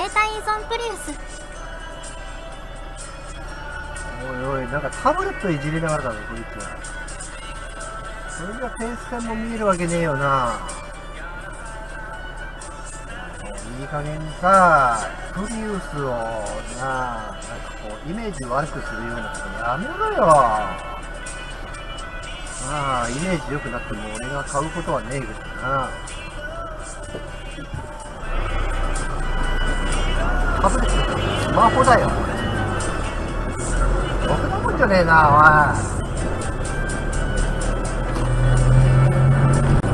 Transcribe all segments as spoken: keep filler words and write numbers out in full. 携帯依存プリウス。おいおい、なんかタブレットいじりながらだね、こいつ。それじゃペース戦も見えるわけねえよな。いい加減にさ、プリウスをな、なんかこうイメージ悪くするようなことやめろよ。まあイメージ良くなっても俺が買うことはねえけどな。タブレットってスマホだよ。ろくなもんじゃねえな、おい。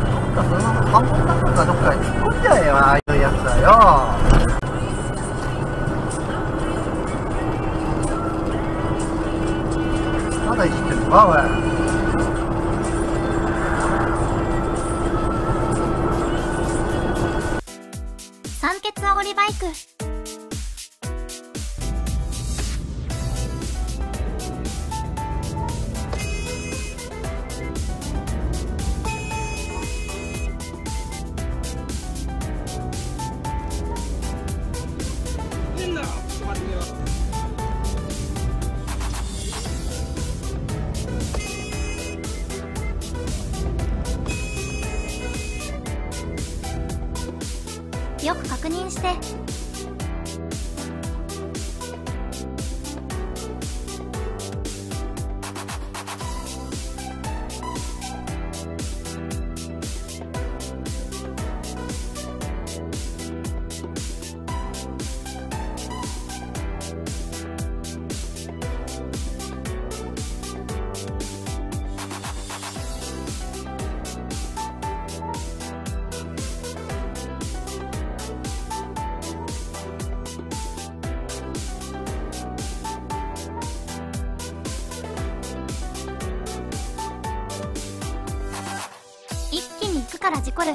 どっかそのまま半分だったかどっかに突っ込んじゃえよ、ああいうやつだよ。まだいじってるか、おい。煽りバイク。みんな集まってよ。よく確認して。一気に行くから事故る。